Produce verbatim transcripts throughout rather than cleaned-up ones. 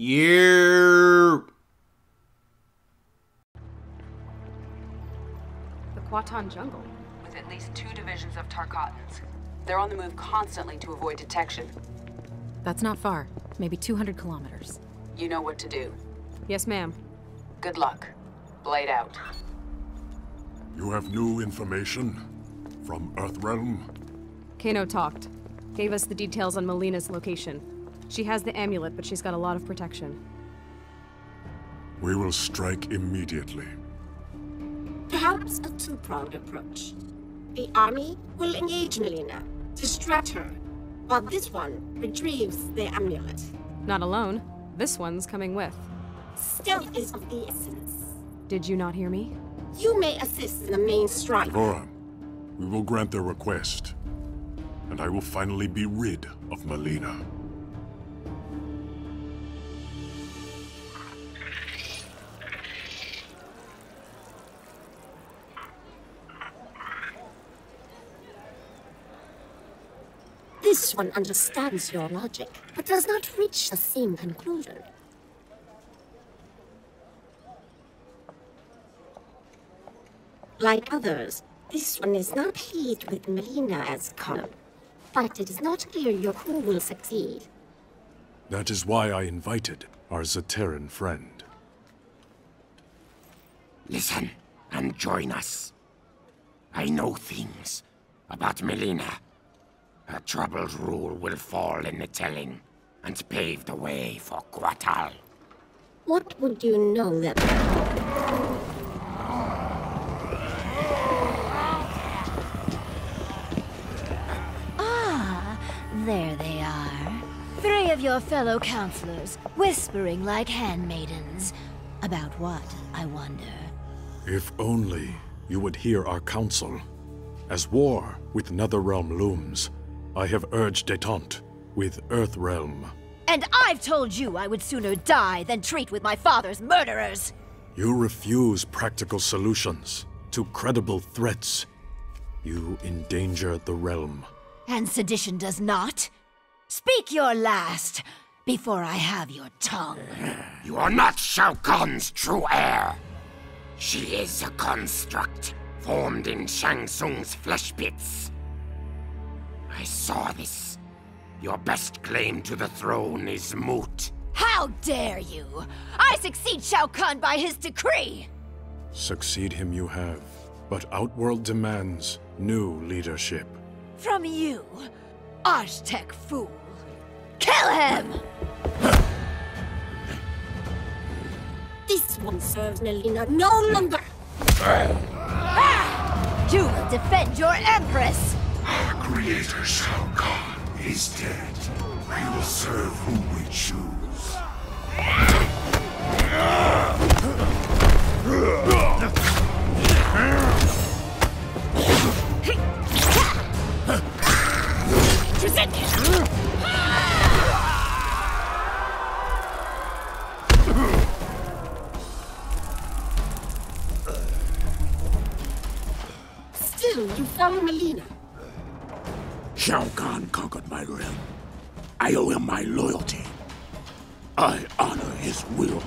Yeah. The Quatan jungle. With at least two divisions of Tarkatans. They're on the move constantly to avoid detection. That's not far. Maybe two hundred kilometers. You know what to do. Yes, ma'am. Good luck. Blade out. You have new information? From Earthrealm? Kano talked. Gave us the details on Mileena's location. She has the amulet, but she's got a lot of protection. We will strike immediately. Perhaps a two-pronged approach. The army will engage Mileena, distract her, while this one retrieves the amulet. Not alone. This one's coming with. Stealth is of the essence. Did you not hear me? You may assist in the main strike. D'Vorah, we will grant their request, and I will finally be rid of Mileena. This one understands your logic, but does not reach the same conclusion. Like others, this one is not pleased with Mileena as common, but it is not clear your crew will succeed. That is why I invited our Zateran friend. Listen and join us. I know things about Mileena. Her troubled rule will fall in the telling, and pave the way for Quatal. What would you know that... There they are. Three of your fellow counselors, whispering like handmaidens. About what, I wonder? If only you would hear our counsel. As war with Netherrealm looms, I have urged détente with Earthrealm. And I've told you I would sooner die than treat with my father's murderers! You refuse practical solutions to credible threats. You endanger the realm. And sedition does not. Speak your last, before I have your tongue. You are not Shao Kahn's true heir. She is a construct, formed in Shang Tsung's flesh pits. I saw this. Your best claim to the throne is moot. How dare you! I succeed Shao Kahn by his decree! Succeed him you have, but Outworld demands new leadership. From you, Aztec fool. Kill him! This one serves Mileena no longer! Ah! You will defend your Empress! Our creator Shao Kahn is dead. We will serve whom we choose. Still, you found Mileena. Shao Kahn conquered my realm. I owe him my loyalty. I honor his will.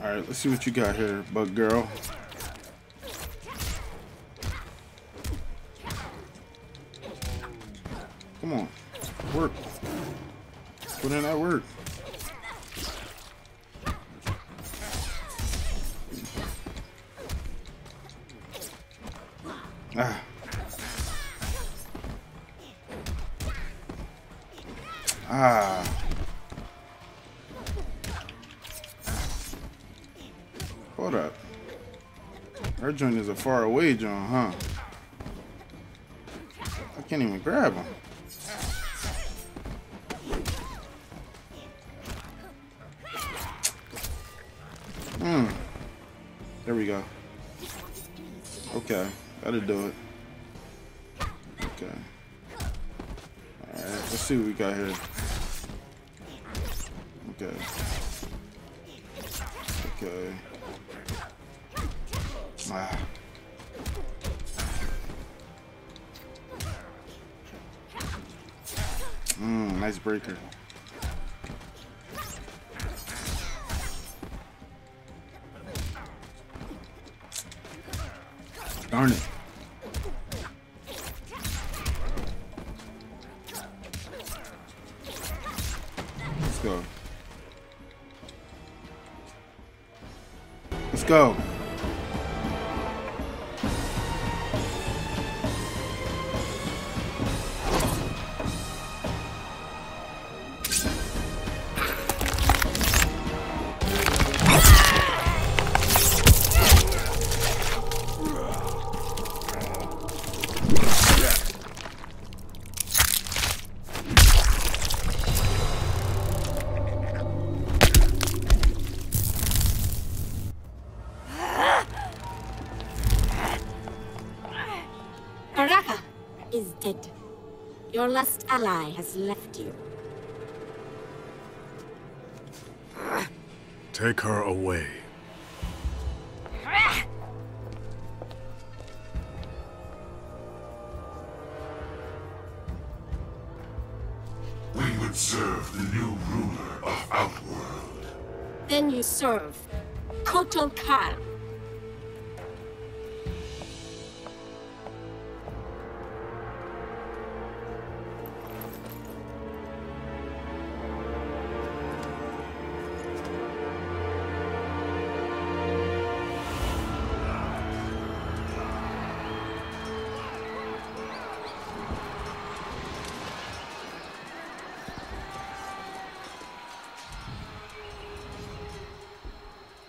All right, let's see what you got here, bug girl. Come on, work. Put in that work. Ah. Ah. Hold up. Our joint is a far away joint, huh? I can't even grab him. Hmm. There we go. Okay, that'll do it. Okay. Alright, let's see what we got here. Okay. Okay. Ah. nice breaker. Darn it. Let's go. Let's go. Your last ally has left you. Take her away. We would serve the new ruler of Outworld. Then you serve Kojo-Kan.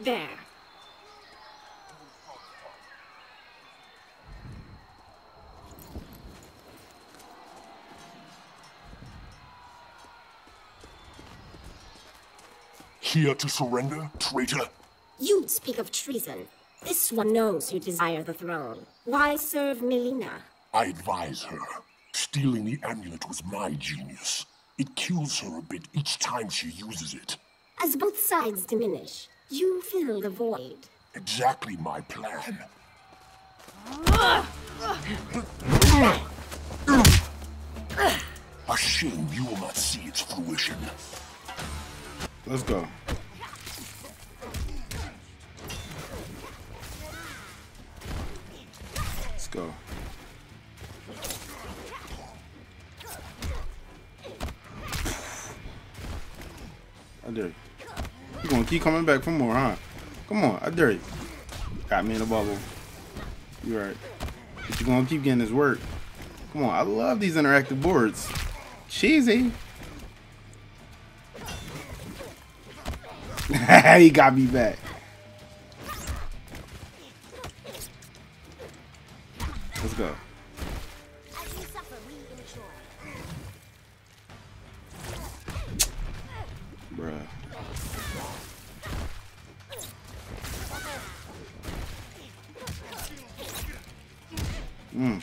There. Here to surrender, traitor? You speak of treason. This one knows you desire the throne. Why serve Mileena? I advise her. Stealing the amulet was my genius. It kills her a bit each time she uses it. As both sides diminish, you fill the void. Exactly my plan. A shame you will not see its fruition. Let's go. Let's go. I dare you. You're gonna keep coming back for more, huh? Come on, I dare you. Got me in a bubble. You're right. But you're gonna keep getting this work. Come on, I love these interactive boards. Cheesy. He got me back. Let's go. Bruh. Mm.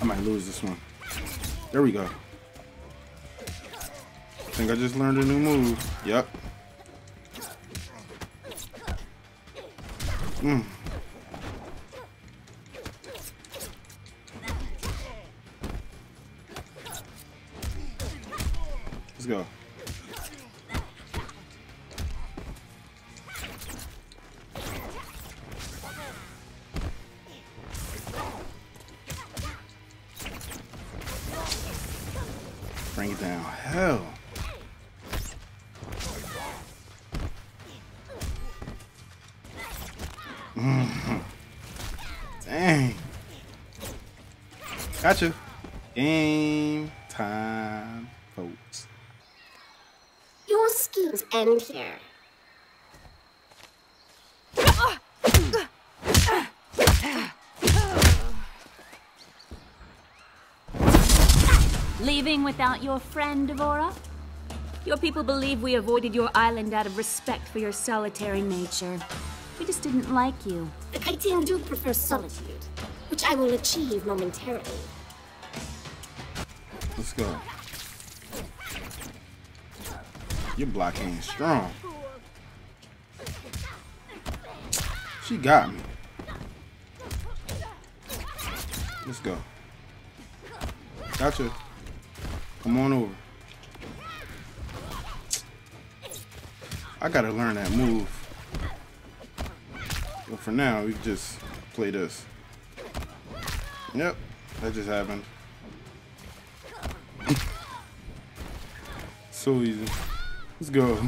I might lose this one. There we go. I think I just learned a new move. Yep. Mm. Let's go. Bring it down. Hell. Mm-hmm. Dang. Gotcha. Game time, folks. Your schemes end here. Leaving without your friend, D'Vorah? Your people believe we avoided your island out of respect for your solitary nature. We just didn't like you. The Kaitian do prefer solitude, which I will achieve momentarily. Let's go. Your blocking is strong. She got me. Let's go. Gotcha. Come on over. I gotta learn that move. But for now, we just play this. Yep, that just happened. So easy. Let's go.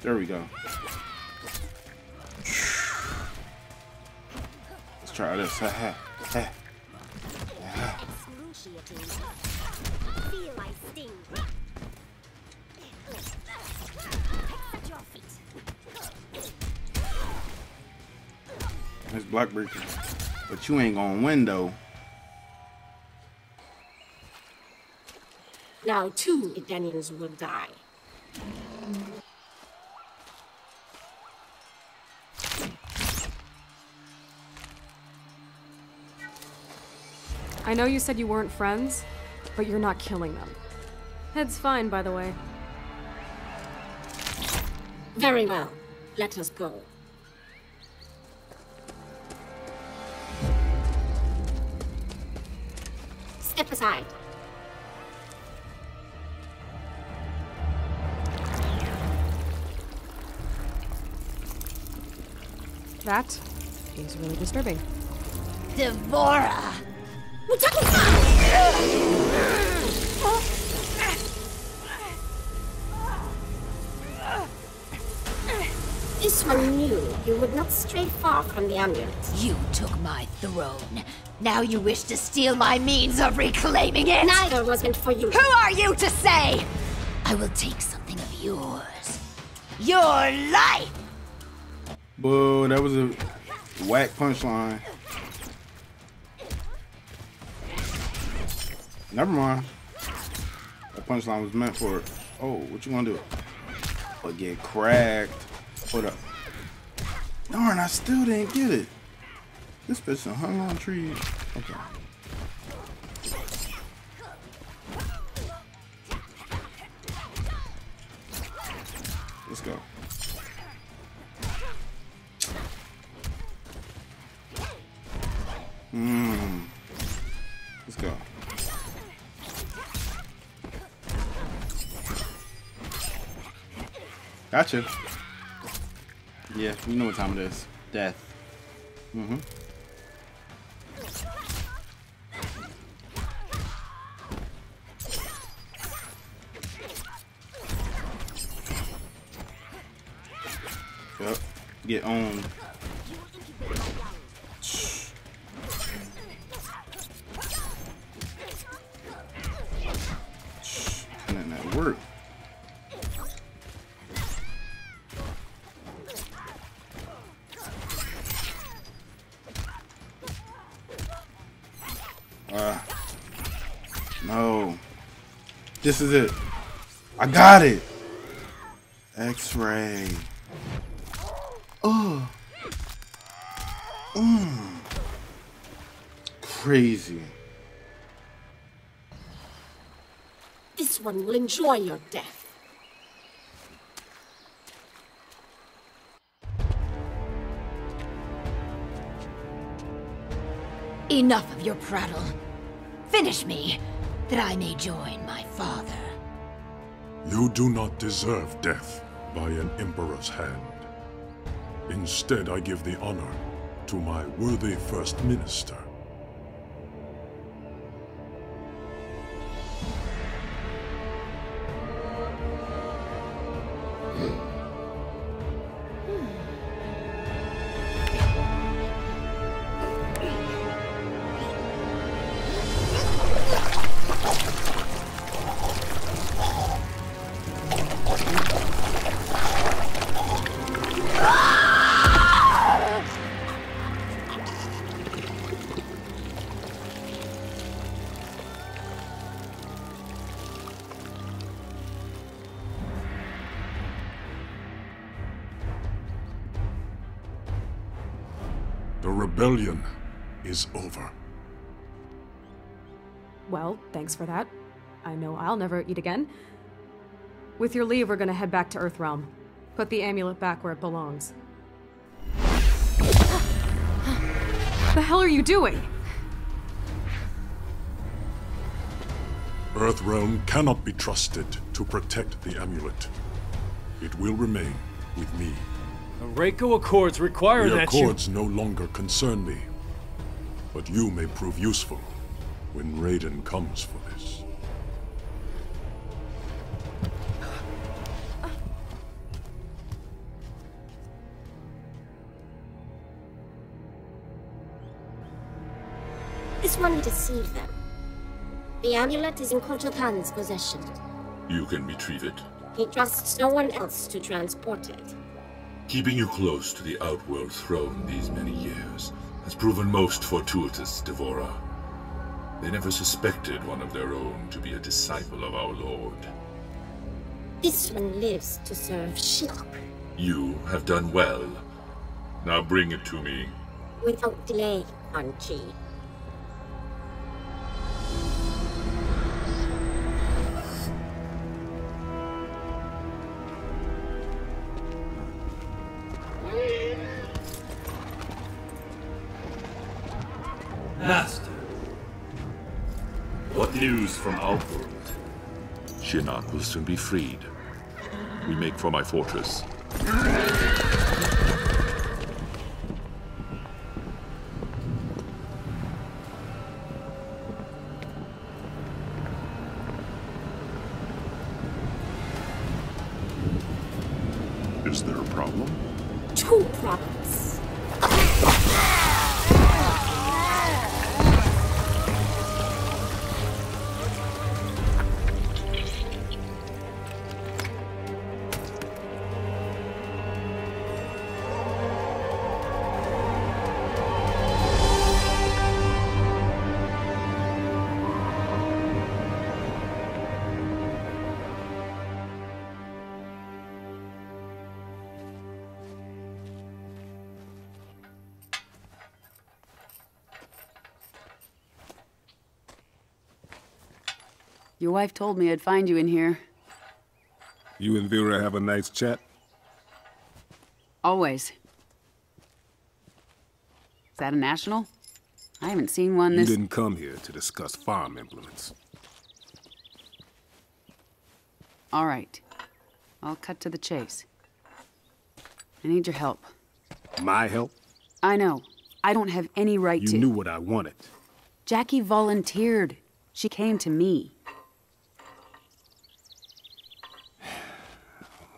There we go. Let's try this. There's block breaker. But you ain't gonna win though. Now two Edenians will die. I know you said you weren't friends, but you're not killing them. Head's fine, by the way. Very well. Let us go. Step aside. That is really disturbing. D'Vorah! This one knew you would not stray far from the amulet. You took my throne. Now you wish to steal my means of reclaiming it? Neither was meant for you. Who are you to say? I will take something of yours. Your life! Boo, that was a whack punchline. Never mind. That punchline was meant for it. Oh, what you gonna do? But get cracked. Hold up. Darn, I still didn't get it. This bitch done hung on trees. Okay. Let's go. Mmm. Let's go. Gotcha. Yeah, we know what time it is. Death. Mm-hmm. Yep. Get on. And that worked. This is it. I got it. X-ray. Oh. Mm. Crazy. This one will enjoy your death. Enough of your prattle. Finish me. That I may join my father. You do not deserve death by an emperor's hand. Instead, I give the honor to my worthy first minister. The rebellion is over. Well, thanks for that. I know I'll never eat again. With your leave, we're gonna head back to Earthrealm. Put the amulet back where it belongs. What the hell are you doing? Earthrealm cannot be trusted to protect the amulet. It will remain with me. The Reiko Accords require the that you- The Accords no longer concern me. But you may prove useful when Raiden comes for this. This one deceived them. The amulet is in Kojo-Kan's possession. You can retrieve it. He trusts no one else to transport it. Keeping you close to the Outworld throne these many years has proven most fortuitous, D'Vorah. They never suspected one of their own to be a disciple of our Lord. This one lives to serve Shinnok. You have done well. Now bring it to me. Without delay, Anchi. Master! What news from Outworld? Shinnok will soon be freed. We make for my fortress. Is there a problem? Two problems. Your wife told me I'd find you in here. You and Vera have a nice chat? Always. Is that a national? I haven't seen one this... You didn't come here to discuss farm implements. All right. I'll cut to the chase. I need your help. My help? I know. I don't have any right to... You knew what I wanted. Jackie volunteered. She came to me.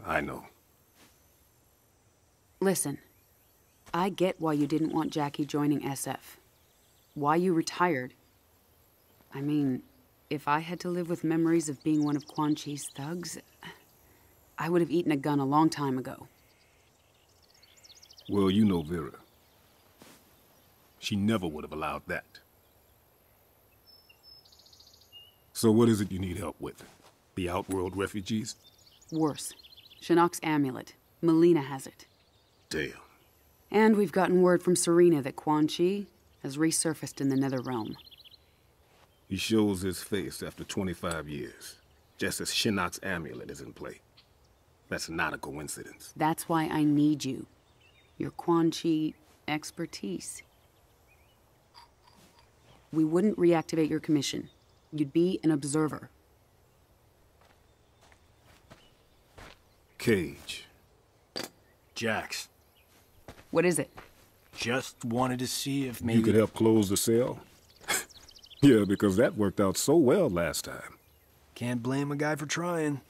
I know. Listen, I get why you didn't want Jackie joining S F. Why you retired. I mean, if I had to live with memories of being one of Quan Chi's thugs, I would have eaten a gun a long time ago. Well, you know Vera. She never would have allowed that. So what is it you need help with? The Outworld refugees? Worse. Shinnok's amulet. Mileena has it. Damn. And we've gotten word from Serena that Quan Chi has resurfaced in the Netherrealm. He shows his face after twenty-five years, just as Shinnok's amulet is in play. That's not a coincidence. That's why I need you. Your Quan Chi expertise. We wouldn't reactivate your commission. You'd be an observer. Cage. Jax. What is it? Just wanted to see if maybe... You could help close the sale? Yeah, because that worked out so well last time. Can't blame a guy for trying.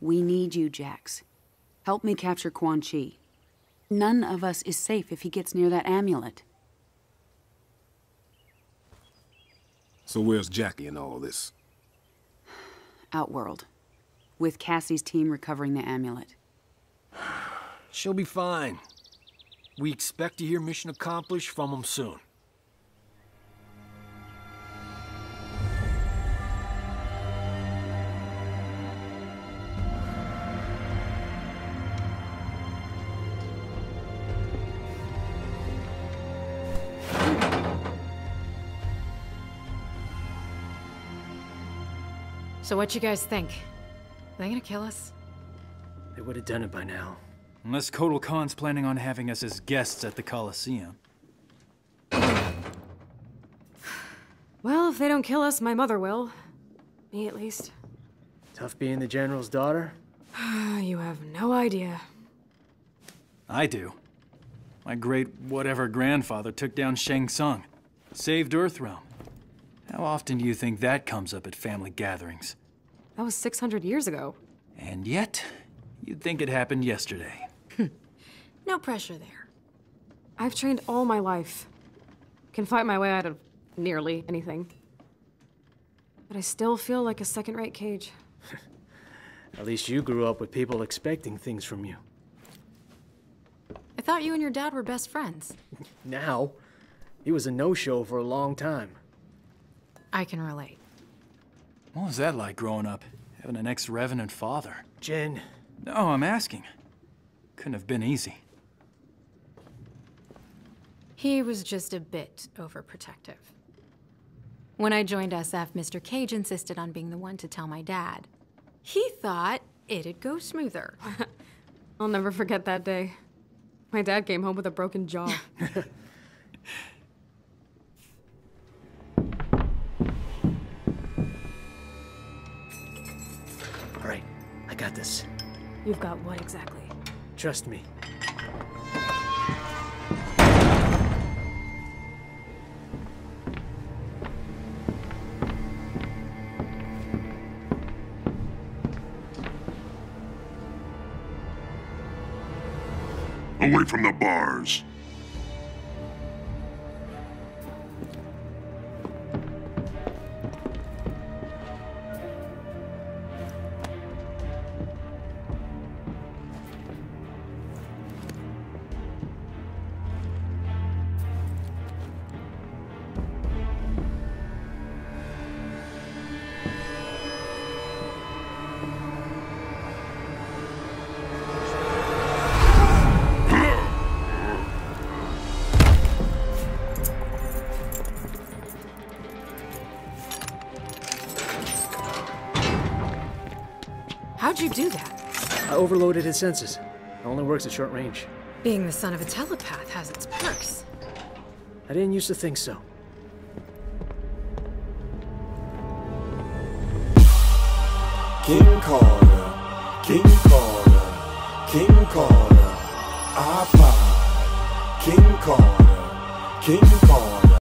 We need you, Jax. Help me capture Quan Chi. None of us is safe if he gets near that amulet. So where's Jackie in all this? Outworld. With Cassie's team recovering the amulet. She'll be fine. We expect to hear mission accomplished from them soon. So what you guys think? Are they gonna kill us? They would have done it by now. Unless Kojo-Kan's planning on having us as guests at the Coliseum. Well, if they don't kill us, my mother will. Me, at least. Tough being the general's daughter? You have no idea. I do. My great whatever grandfather took down Shang Tsung. Saved Earthrealm. How often do you think that comes up at family gatherings? That was six hundred years ago. And yet, you'd think it happened yesterday. No pressure there. I've trained all my life. Can fight my way out of nearly anything. But I still feel like a second-rate Cage. At least you grew up with people expecting things from you. I thought you and your dad were best friends. Now? He was a no-show for a long time. I can relate. What was that like growing up? Having an ex-revenant father? Jen. No, I'm asking. Couldn't have been easy. He was just a bit overprotective. When I joined S F, Mister Cage insisted on being the one to tell my dad. He thought it'd go smoother. I'll never forget that day. My dad came home with a broken jaw. All right, I got this. You've got what exactly? Trust me. Away from the bars. How'd you do that? I overloaded his senses. It only works at short range. Being the son of a telepath has its perks. I didn't used to think so. King Carter, King Carter, King Carter, iPod, King Carter, King Carter.